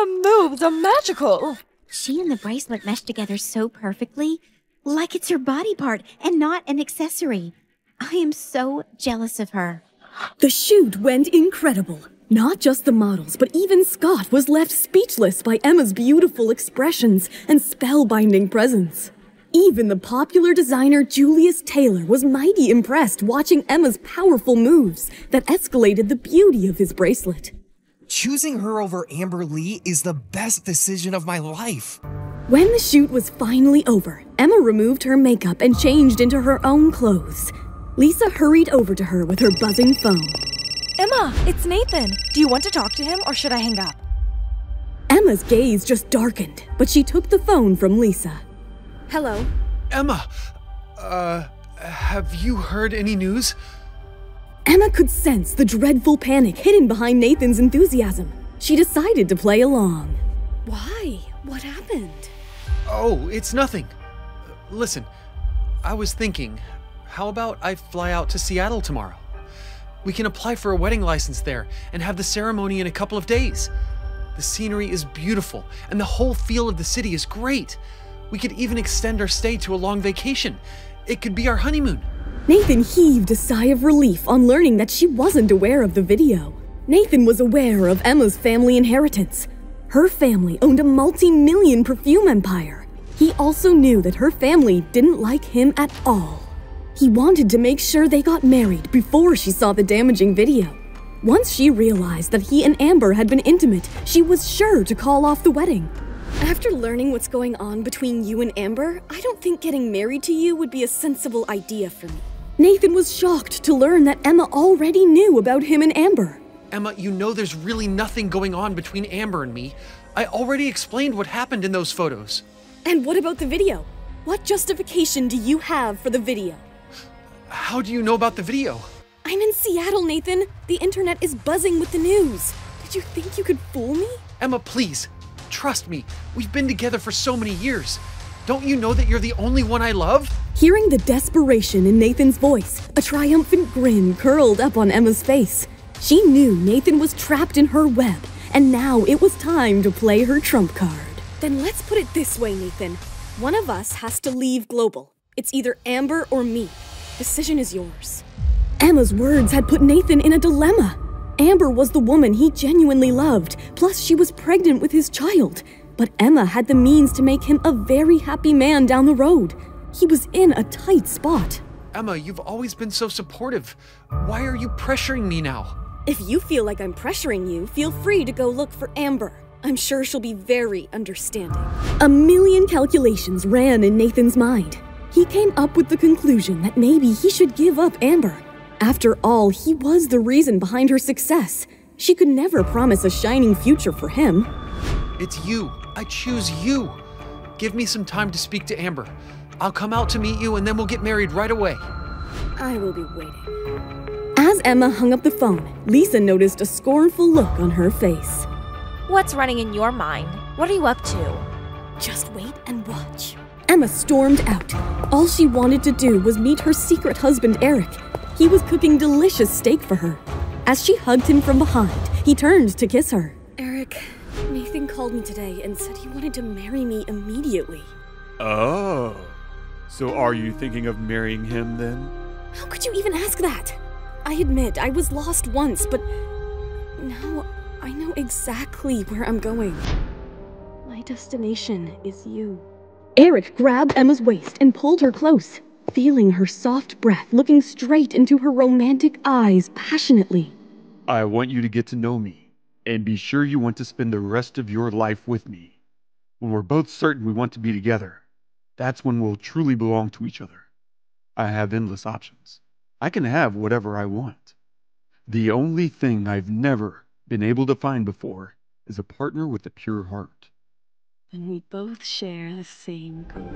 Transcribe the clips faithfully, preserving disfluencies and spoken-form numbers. Her moves are magical. She and the bracelet mesh together so perfectly, like it's her body part and not an accessory. I am so jealous of her. The shoot went incredible. Not just the models, but even Scott was left speechless by Emma's beautiful expressions and spellbinding presence. Even the popular designer Julius Taylor was mighty impressed watching Emma's powerful moves that escalated the beauty of his bracelet. Choosing her over Amber Lee is the best decision of my life. When the shoot was finally over, Emma removed her makeup and changed into her own clothes. Lisa hurried over to her with her buzzing phone. Emma, it's Nathan. Do you want to talk to him or should I hang up? Emma's gaze just darkened, but she took the phone from Lisa. Hello. Emma, uh, have you heard any news? Emma could sense the dreadful panic hidden behind Nathan's enthusiasm. She decided to play along. Why? What happened? Oh, it's nothing. Listen, I was thinking, how about I fly out to Seattle tomorrow? We can apply for a wedding license there and have the ceremony in a couple of days. The scenery is beautiful and the whole feel of the city is great. We could even extend our stay to a long vacation. It could be our honeymoon. Nathan heaved a sigh of relief on learning that she wasn't aware of the video. Nathan was aware of Emma's family inheritance. Her family owned a multi-million perfume empire. He also knew that her family didn't like him at all. He wanted to make sure they got married before she saw the damaging video. Once she realized that he and Amber had been intimate, she was sure to call off the wedding. After learning what's going on between you and Amber, I don't think getting married to you would be a sensible idea for me. Nathan was shocked to learn that Emma already knew about him and Amber. Emma, you know there's really nothing going on between Amber and me. I already explained what happened in those photos. And what about the video? What justification do you have for the video? How do you know about the video? I'm in Seattle, Nathan. The internet is buzzing with the news. Did you think you could fool me? Emma, please. Trust me, we've been together for so many years. Don't you know that you're the only one I love? Hearing the desperation in Nathan's voice, a triumphant grin curled up on Emma's face. She knew Nathan was trapped in her web, and now it was time to play her trump card. Then let's put it this way, Nathan. One of us has to leave Global. It's either Amber or me. Decision is yours. Emma's words had put Nathan in a dilemma. Amber was the woman he genuinely loved, plus she was pregnant with his child. But Emma had the means to make him a very happy man down the road. He was in a tight spot. Emma, you've always been so supportive. Why are you pressuring me now? If you feel like I'm pressuring you, feel free to go look for Amber. I'm sure she'll be very understanding. A million calculations ran in Nathan's mind. He came up with the conclusion that maybe he should give up Amber. After all, he was the reason behind her success. She could never promise a shining future for him. It's you. I choose you. Give me some time to speak to Amber. I'll come out to meet you and then we'll get married right away. I will be waiting. As Emma hung up the phone, Lisa noticed a scornful look on her face. What's running in your mind? What are you up to? Just wait and watch. Emma stormed out. All she wanted to do was meet her secret husband, Eric. He was cooking delicious steak for her. As she hugged him from behind, he turned to kiss her. Eric, Nathan called me today and said he wanted to marry me immediately. Oh, so are you thinking of marrying him then? How could you even ask that? I admit, I was lost once, but now I know exactly where I'm going. My destination is you. Eric grabbed Emma's waist and pulled her close. Feeling her soft breath, looking straight into her romantic eyes passionately. I want you to get to know me, and be sure you want to spend the rest of your life with me. When we're both certain we want to be together, that's when we'll truly belong to each other. I have endless options. I can have whatever I want. The only thing I've never been able to find before is a partner with a pure heart. And we both share the same goal.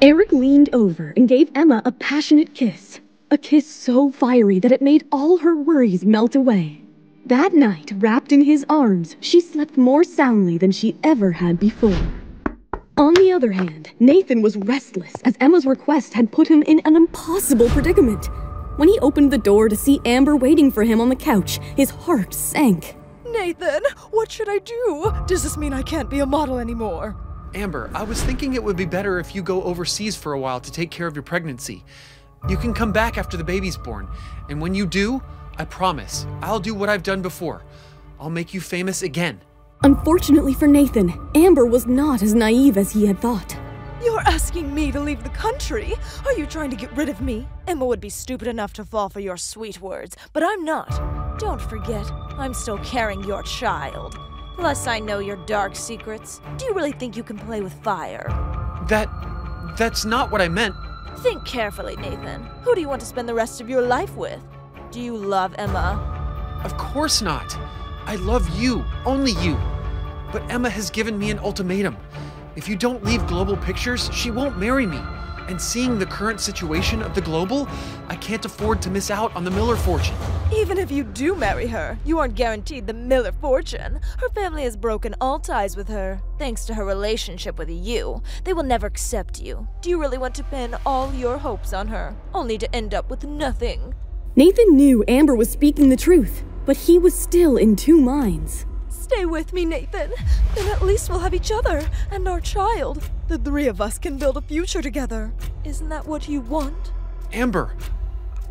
Eric leaned over and gave Emma a passionate kiss. A kiss so fiery that it made all her worries melt away. That night, wrapped in his arms, she slept more soundly than she ever had before. On the other hand, Nathan was restless as Emma's request had put him in an impossible predicament. When he opened the door to see Amber waiting for him on the couch, his heart sank. Nathan, what should I do? Does this mean I can't be a model anymore? Amber, I was thinking it would be better if you go overseas for a while to take care of your pregnancy. You can come back after the baby's born, and when you do, I promise, I'll do what I've done before. I'll make you famous again. Unfortunately for Nathan, Amber was not as naive as he had thought. You're asking me to leave the country? Are you trying to get rid of me? Emma would be stupid enough to fall for your sweet words, but I'm not. Don't forget, I'm still carrying your child. Plus, I know your dark secrets. Do you really think you can play with fire? That... that's not what I meant. Think carefully, Nathan. Who do you want to spend the rest of your life with? Do you love Emma? Of course not. I love you, only you. But Emma has given me an ultimatum. If you don't leave Global Pictures, she won't marry me. And seeing the current situation of the Global, I can't afford to miss out on the Miller fortune. Even if you do marry her, you aren't guaranteed the Miller fortune. Her family has broken all ties with her. Thanks to her relationship with you, they will never accept you. Do you really want to pin all your hopes on her, only to end up with nothing? Nathan knew Amber was speaking the truth, but he was still in two minds. Stay with me, Nathan. Then at least we'll have each other and our child. The three of us can build a future together. Isn't that what you want? Amber,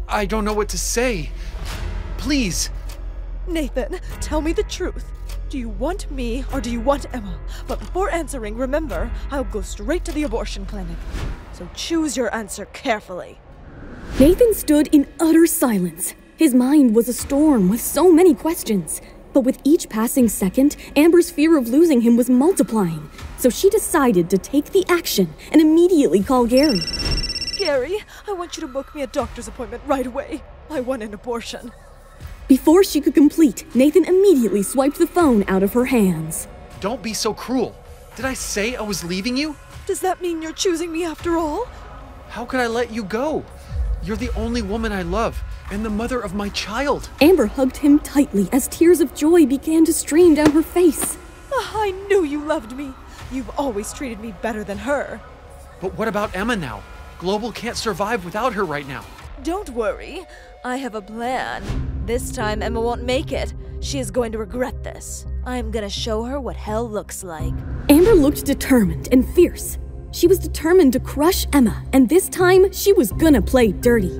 I don't know what to say. Please. Nathan, tell me the truth. Do you want me or do you want Emma? But before answering, remember, I'll go straight to the abortion clinic. So choose your answer carefully. Nathan stood in utter silence. His mind was a storm with so many questions. But with each passing second, Amber's fear of losing him was multiplying. So she decided to take the action and immediately call Gary. Gary, I want you to book me a doctor's appointment right away. I want an abortion. Before she could complete, Nathan immediately swiped the phone out of her hands. Don't be so cruel. Did I say I was leaving you? Does that mean you're choosing me after all? How could I let you go? You're the only woman I love, and the mother of my child. Amber hugged him tightly as tears of joy began to stream down her face. Oh, I knew you loved me. You've always treated me better than her. But what about Emma now? Global can't survive without her right now. Don't worry. I have a plan. This time Emma won't make it. She is going to regret this. I'm gonna show her what hell looks like. Amber looked determined and fierce. She was determined to crush Emma, and this time she was gonna play dirty.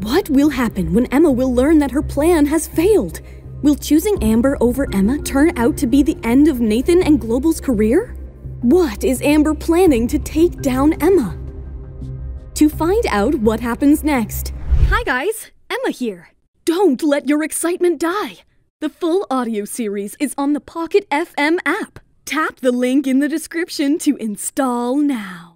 What will happen when Emma will learn that her plan has failed? Will choosing Amber over Emma turn out to be the end of Nathan and Global's career? What is Amber planning to take down Emma? To find out what happens next. Hi guys, Emma here. Don't let your excitement die. The full audio series is on the Pocket F M app. Tap the link in the description to install now.